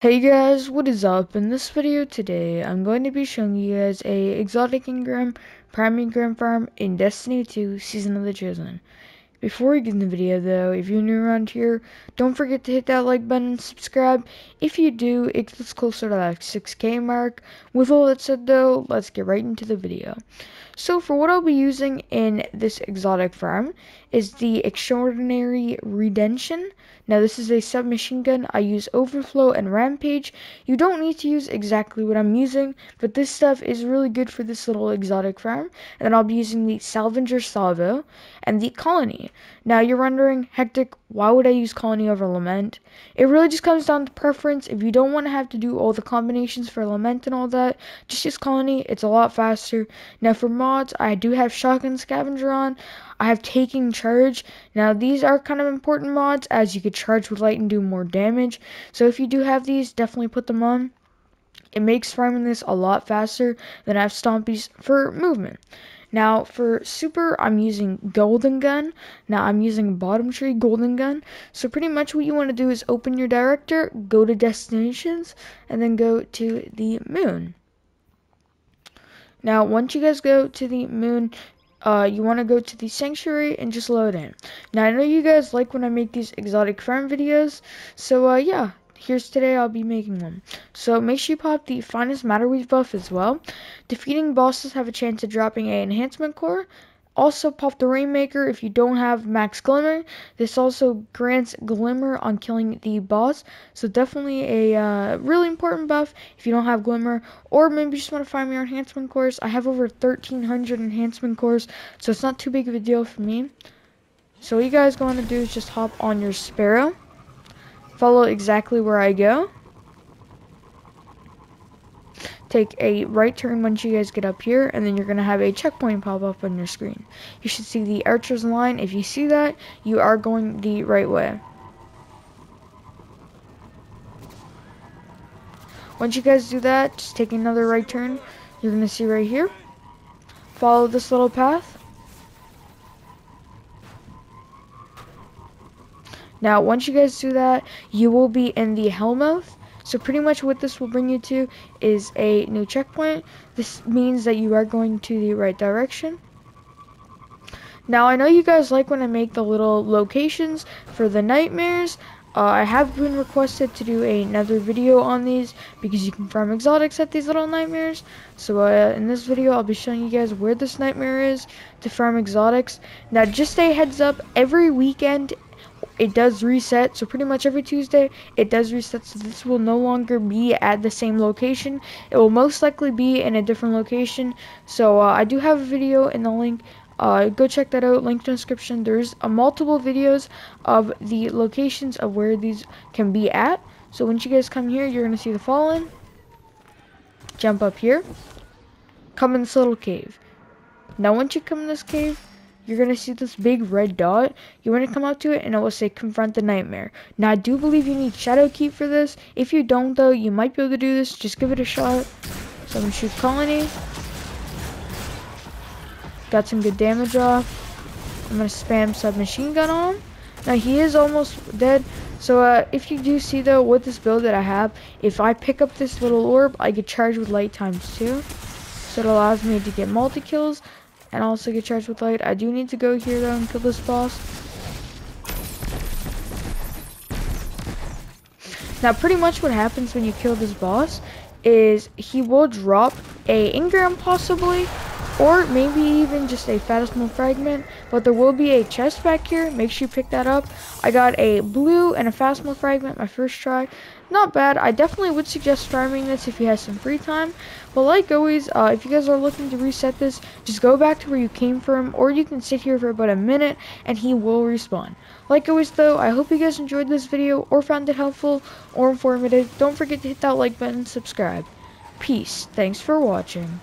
Hey guys, what is up? In this video today, I'm going to be showing you guys a Exotic Engram, Prime Engram farm in Destiny 2, Season of the Chosen. Before we get in the video though, if you're new around here, don't forget to hit that like button and subscribe. If you do, it gets closer to that 6K mark. With all that said though, let's get right into the video. So for what I'll be using in this exotic farm is the Extraordinary Redemption. Now this is a submachine gun. I use Overflow and Rampage. You don't need to use exactly what I'm using, but this stuff is really good for this little exotic farm. And then I'll be using the Salvager Salvo and the Colony. Now you're wondering, hectic, why would I use Colony over Lament? It really just comes down to preference. If you don't want to have to do all the combinations for Lament and all that, just use Colony. It's a lot faster. Now for I do have Shotgun Scavenger on. I have Taking Charge. Now these are kind of important mods, as you could charge with light and do more damage. So if you do have these, definitely put them on. It makes farming this a lot faster than I have Stompies for movement. Now for super, I'm using Golden Gun. Now I'm using bottom tree Golden Gun. So pretty much what you want to do is open your director, go to destinations, and then go to the moon. Now, once you guys go to the moon, you want to go to the sanctuary and just load in. Now, I know you guys like when I make these exotic farm videos, so yeah, here's today I'll be making them. So make sure you pop the Finest Matterweave buff as well. Defeating bosses have a chance of dropping a Enhancement Core. Also pop the Rainmaker if you don't have max Glimmer. This also grants Glimmer on killing the boss, so definitely a really important buff if you don't have Glimmer, or maybe you just want to find your Enhancement Cores. I have over 1,300 Enhancement Cores, so it's not too big of a deal for me. So what you guys going to do is just hop on your Sparrow, follow exactly where I go, take a right turn once you guys get up here, and then you're going to have a checkpoint pop up on your screen. You should see the archers line. If you see that, you are going the right way. Once you guys do that, just take another right turn. You're going to see right here. Follow this little path. Now, once you guys do that, you will be in the Hellmouth. So pretty much what this will bring you to is a new checkpoint. This means that you are going to the right direction. Now I know you guys like when I make the little locations for the nightmares. I have been requested to do another video on these because you can farm exotics at these little nightmares. So in this video I'll be showing you guys where this nightmare is to farm exotics. Now just a heads up, every weekend it does reset, so pretty much every Tuesday it does reset, so this will no longer be at the same location. It will most likely be in a different location, so I do have a video in the link. Go check that out, link in the description. There's multiple videos of the locations of where these can be at. So once you guys come here, you're going to see the Fallen. Jump up here. Come in this little cave. Now once you come in this cave, you're going to see this big red dot. You want to come up to it and it will say confront the nightmare. Now I do believe you need shadow keep for this. If you don't though, you might be able to do this. Just give it a shot. So I'm going to shoot Colony. Got some good damage off. I'm going to spam submachine gun on him. Now he is almost dead. So if you do see though, with this build that I have, if I pick up this little orb, I get charged with light ×2. So it allows me to get multi kills and also get charged with light. I do need to go here though and kill this boss. Now pretty much what happens when you kill this boss is he will drop a Ingram possibly, or maybe even just a Phasmal Fragment, but there will be a chest back here. Make sure you pick that up. I got a blue and a Phasmal Fragment my first try. Not bad. I definitely would suggest farming this if you have some free time. But like always, if you guys are looking to reset this, just go back to where you came from, or you can sit here for about a minute and he will respawn. Like always though, I hope you guys enjoyed this video or found it helpful or informative. Don't forget to hit that like button and subscribe. Peace. Thanks for watching.